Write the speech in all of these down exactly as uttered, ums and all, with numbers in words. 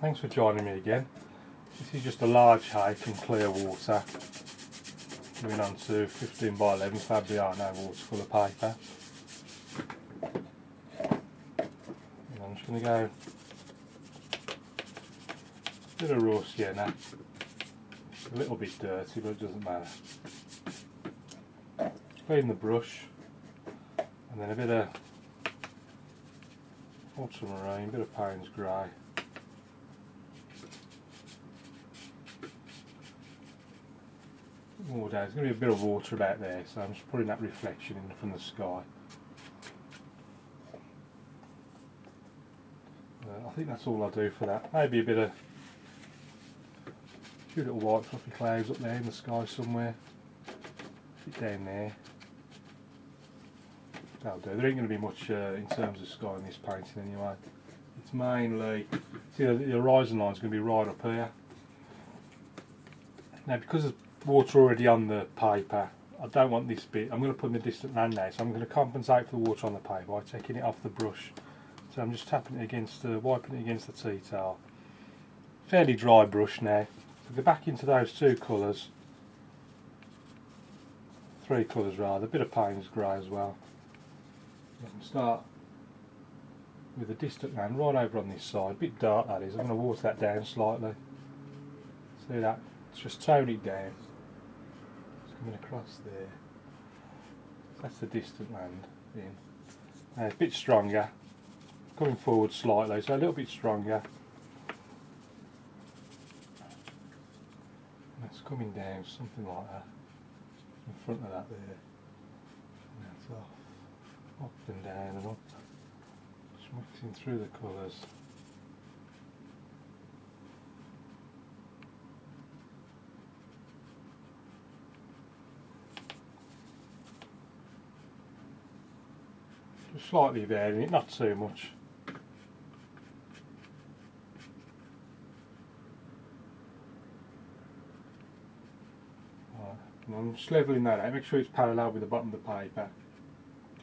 Thanks for joining me again. This is just a large hay from clear water going on to fifteen by eleven Fabriano watercolour paper. And I'm just going to go a bit of raw sienna. It's a little bit dirty, but it doesn't matter. Clean the brush, and then a bit of ultramarine, a bit of Payne's Grey. Oh, there's going to be a bit of water about there, so I'm just putting that reflection in from the sky. Uh, I think that's all I'll do for that. Maybe a bit of a few little white fluffy clouds up there in the sky somewhere. A bit down there. That'll do. There ain't going to be much uh, in terms of sky in this painting anyway. It's mainly, see, the, the horizon line's going to be right up here. Now, because of water already on the paper, I don't want this bit. I'm going to put in the distant land now, so I'm going to compensate for the water on the paper by taking it off the brush. So I'm just tapping it against, uh, wiping it against the tea towel. Fairly dry brush now. So go back into those two colours, three colours rather, a bit of Payne's Grey as well. I can start with the distant land right over on this side, a bit dark that is. I'm going to water that down slightly. See that? It's just tone it down. It's coming across there. That's the distant land in. Now a bit stronger, coming forward slightly, so a little bit stronger. That's coming down, something like that, in front of that there. And that's off, up and down and up. Just mixing through the colours. Slightly varying it, not too much. Right. And I'm just levelling that out, make sure it's parallel with the bottom of the paper.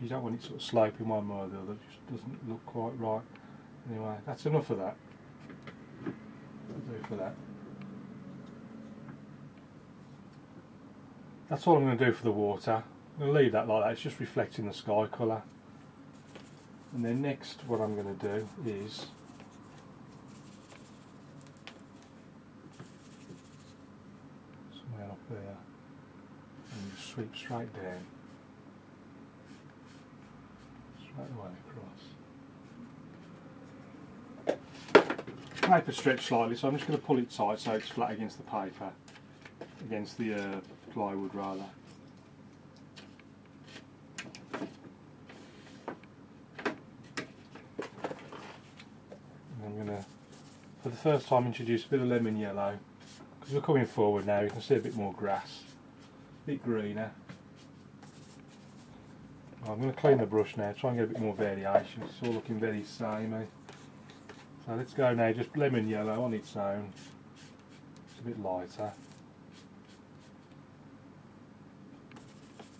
You don't want it sort of sloping one way or the other, it just doesn't look quite right. Anyway, that's enough of that. That'll do for that. That's all I'm going to do for the water. I'm going to leave that like that, it's just reflecting the sky colour. And then next what I'm going to do is somewhere up there and just sweep straight down, straight away across. Paper stretched slightly, so I'm just going to pull it tight so it's flat against the paper, against the uh, plywood rather. For the first time, introduce a bit of lemon yellow, because we're coming forward now. You can see a bit more grass, a bit greener. I'm going to clean the brush now, try and get a bit more variation. It's all looking very samey. So let's go now, just lemon yellow on its own. It's a bit lighter.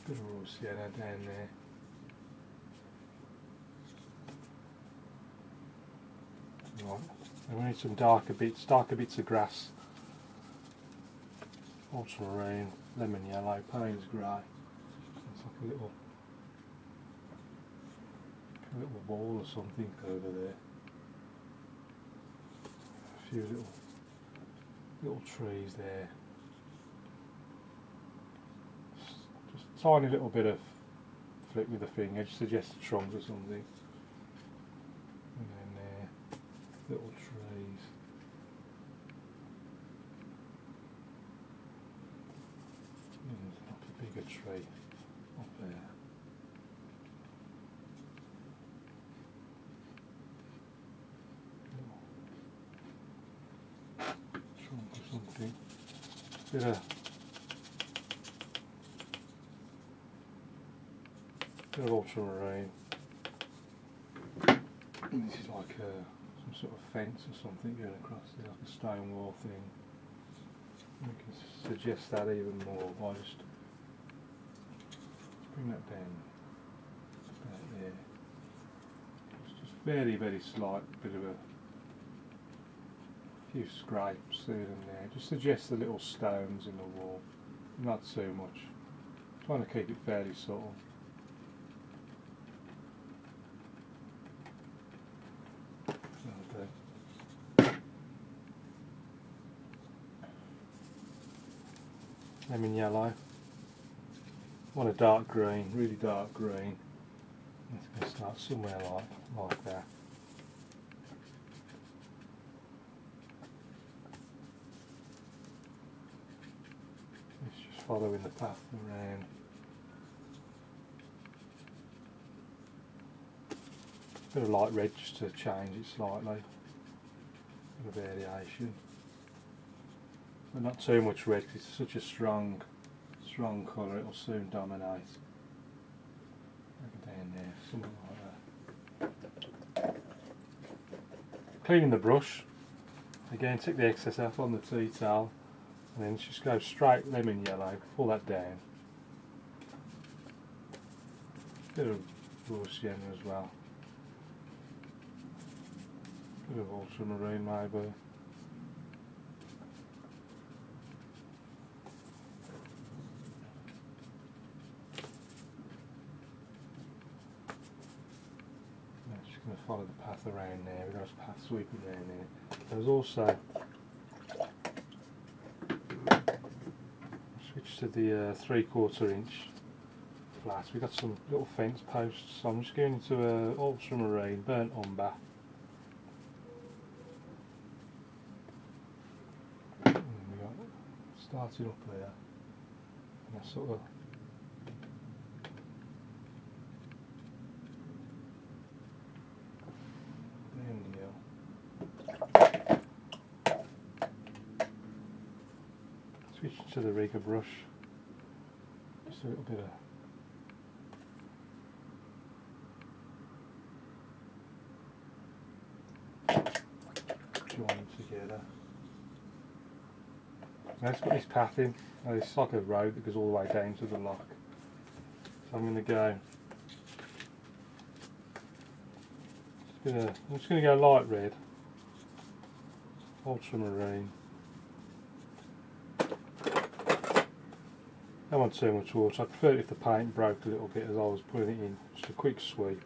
A bit of raw sienna down there. Right. And we need some darker bits, darker bits of grass, ultramarine, lemon yellow, Payne's Grey. It's like a little, a little ball or something over there. A few little, little trees there. Just, just a tiny little bit of flick with the finger, just suggested trunks or something. Little trees. There's like a bigger tree up there. Little trunk or something. Bit of, bit of ultramarine. This is like a sort of fence or something going across there, like a stone wall thing. We can suggest that even more by just bring that down about there. It's just very, very slight bit of a few scrapes here and there, just suggest the little stones in the wall, not too much. Trying to keep it fairly subtle. Lemon yellow. I want a dark green, really dark green. It's going to start somewhere like, like that. It's just following the path around. A bit of light red just to change it slightly. A bit of variation. But not too much red because it's such a strong, strong colour, it'll soon dominate. Down there, something like that. Cleaning the brush. Again, take the excess out on the tea towel and then just go straight lemon yellow, pull that down. Bit of raw sienna as well. Bit of ultramarine maybe. Going to follow the path around there. We've got a path sweeping around there. There's also switch to the uh, three-quarter inch flat. We've got some little fence posts. So I'm just going into uh, ultramarine, burnt umber, and we got started up there. And I sort of switch to the rigger brush, just a little bit of join them together. Now it's got this path in, and it's like a road that goes all the way down to the lock. So I'm going to go, just gonna, I'm just going to go light red, ultramarine. I don't want too much water. I prefer it if the paint broke a little bit as I was putting it in. Just a quick sweep.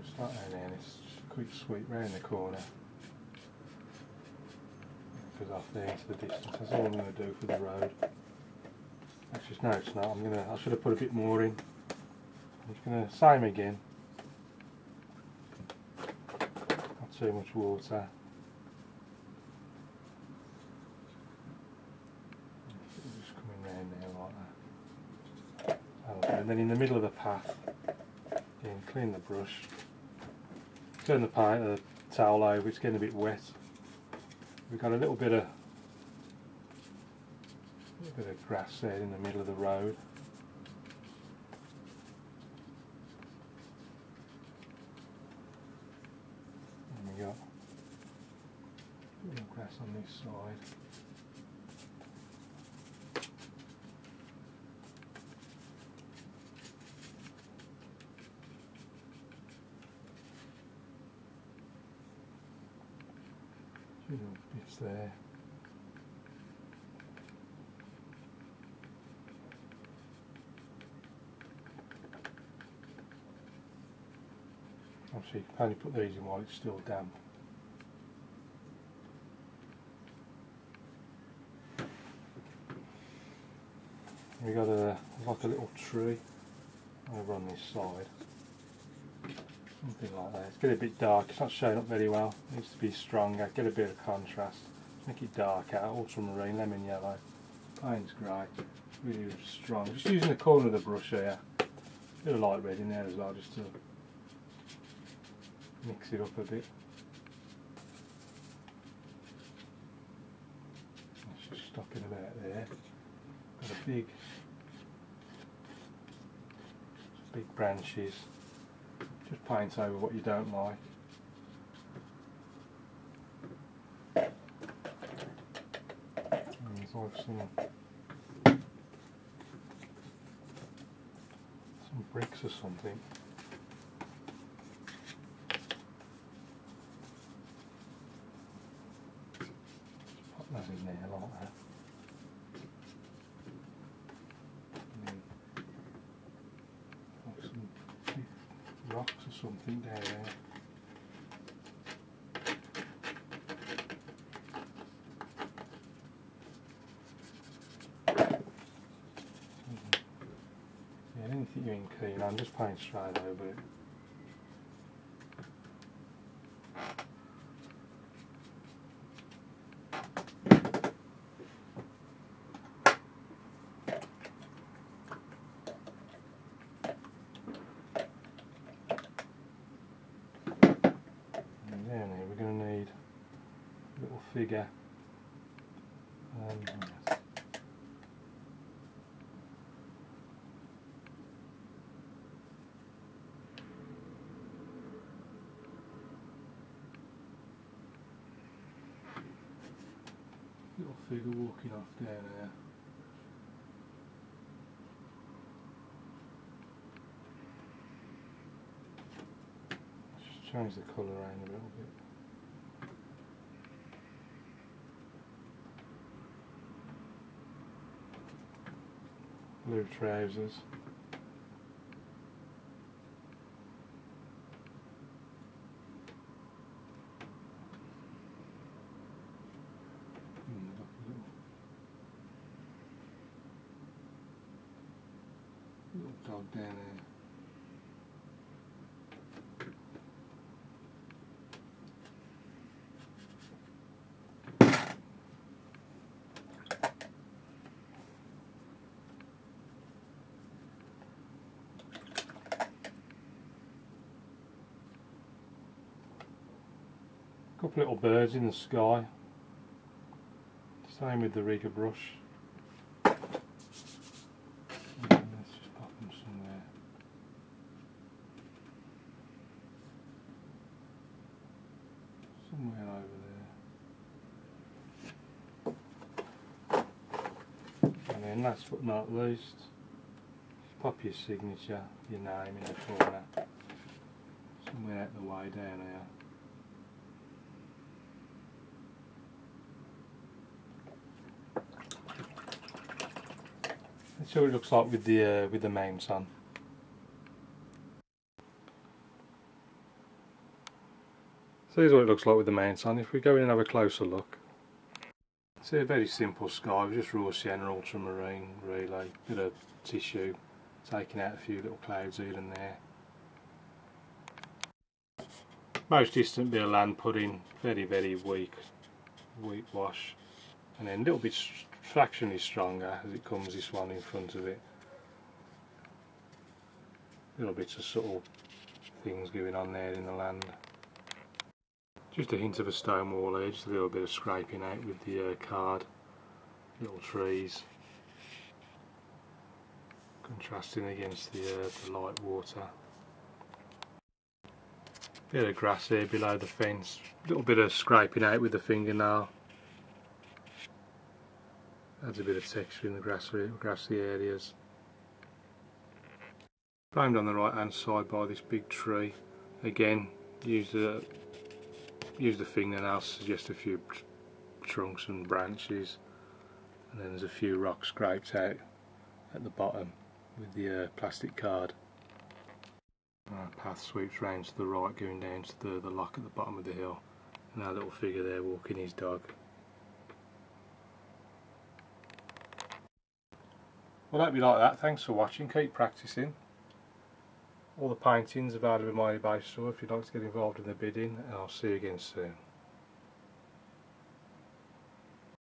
It's not down there, it's just a quick sweep round the corner. It goes off there into the distance. That's all I'm going to do for the road. That's just no, it's not. I'm gonna. I should have put a bit more in. I'm just going to same again. Not too much water. And then in the middle of the path, again, clean the brush, turn the, paint, the towel over, it's getting a bit wet. We've got a little bit of, little bit of grass there in the middle of the road. And we got a little grass on this side. It's there. Obviously you can only put these in while it's still damp. We got a like a little tree over on this side. Something like that. It's getting a bit dark, it's not showing up very well, it needs to be stronger, get a bit of contrast, make it darker, ultramarine, lemon yellow, Payne's Grey, really strong. Just using the corner of the brush here, a bit of light red in there as well, just to mix it up a bit. Let's just stop it about there. Got a big, big branches. Just paint over what you don't like. And there's also some, some bricks or something. That's in there like that. Like some rocks or something down there. Yeah, I didn't think you were in clean, I'm just playing straight over it. Figure. Um, yes. Little figure walking off down there. Let's just change the colour around a little bit. Blue trousers. Mm, little dog down there. Couple little birds in the sky. Same with the rigger brush. And let's just pop them somewhere. Somewhere over there. And then last but not least, pop your signature, your name in the corner. Somewhere out the way down here. Let's see what it looks like with the uh, with the mounts on. So here's what it looks like with the mounts on. If we go in and have a closer look, see a very simple sky with just raw sienna, ultramarine, really, bit of tissue, taking out a few little clouds here and there. Most distant bit of land pudding, very very weak, weak wash, and then a little bit fractionally stronger as it comes this one in front of it. Little bits of subtle things going on there in the land. Just a hint of a stone wall here, just a little bit of scraping out with the uh, card. Little trees. Contrasting against the, uh, the light water. Bit of grass here below the fence. Little bit of scraping out with the fingernail. Adds a bit of texture in the grassy, grassy areas. Framed on the right hand side by this big tree. Again, use the use the fingernails to suggest a few trunks and branches. And then there's a few rocks scraped out at the bottom with the uh, plastic card. Our path sweeps round to the right, going down to the, the lock at the bottom of the hill. And our little figure there walking his dog. Well, I hope you like that. Thanks for watching. Keep practicing. All the paintings available in my eBay store if you'd like to get involved in the bidding, and I'll see you again soon.